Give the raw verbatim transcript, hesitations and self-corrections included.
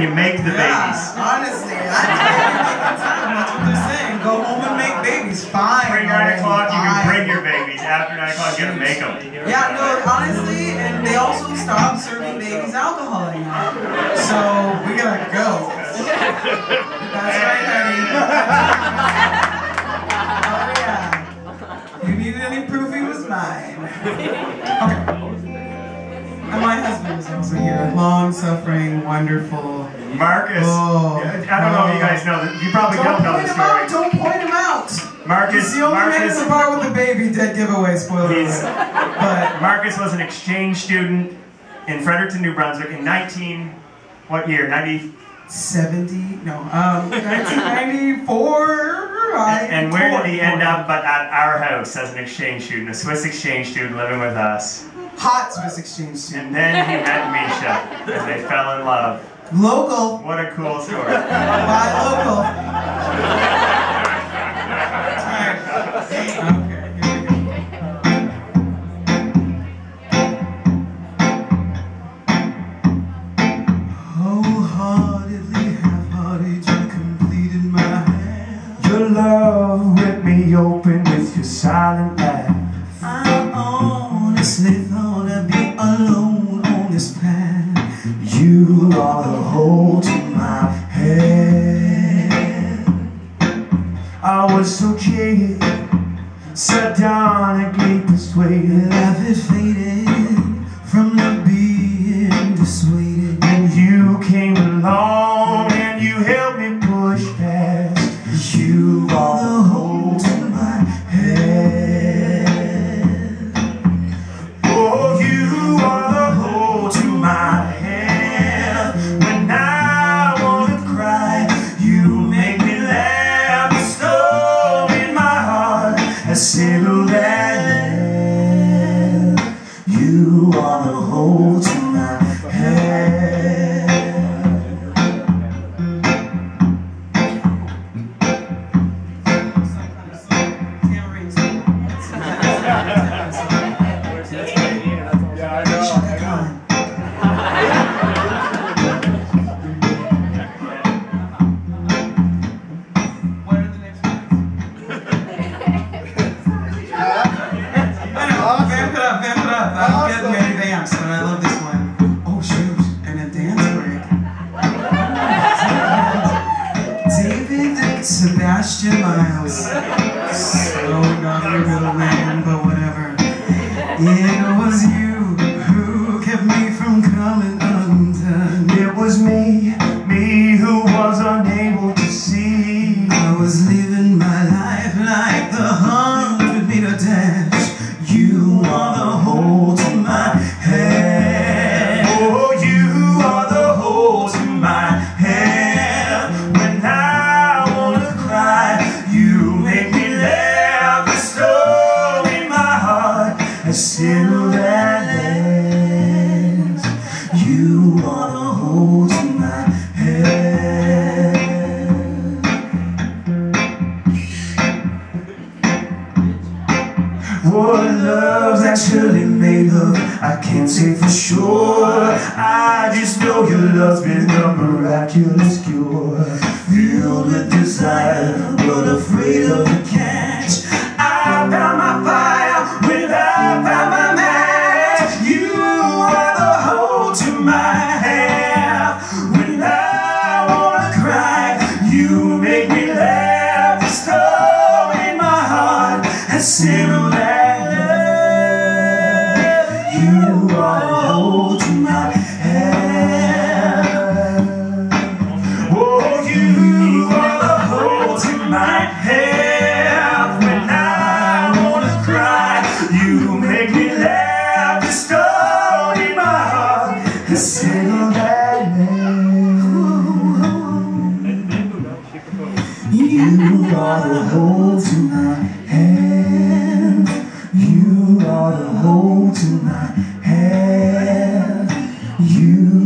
You make the yeah, babies. Honestly, that's what they're saying. Go home and make babies. Fine. Bring nine o'clock, you can bring your babies. After nine o'clock, you gotta make them. Yeah, no, honestly, and they also stopped serving babies alcohol anymore. So, we gotta go. That's right, honey. Oh, yeah. You needed any proof, he was mine. Okay. And my husband was also here. Long suffering, wonderful. Marcus. Oh, I don't know if you guys know that. You probably don't know the story. Out, don't point him out. Marcus. He's the only Marcus, man in the bar with the baby. Dead giveaway. Spoiler alert. But Marcus was an exchange student in Fredericton, New Brunswick, in nineteen. What year? Ninety. Seventy. No. Um. Nineteen ninety-four. And, and where did he end up? But at our house as an exchange student, a Swiss exchange student living with us. Hot Swiss exchange student. And then he met Measha, and they fell in love. Local. What a cool story. By local. All right. Okay, here we go. Wholeheartedly, half-hearted, you completed my hand. Your love ripped me open with your silent laugh. I honestly thought I'd be alone on this path. You are the whole to my head. I was so jaded, sardonically persuaded. I've been faded from the being dissuaded. And you came along and you helped me push past. You are the whole to my head. Oh, you are the whole to my head. Settle that you are the whole to my you.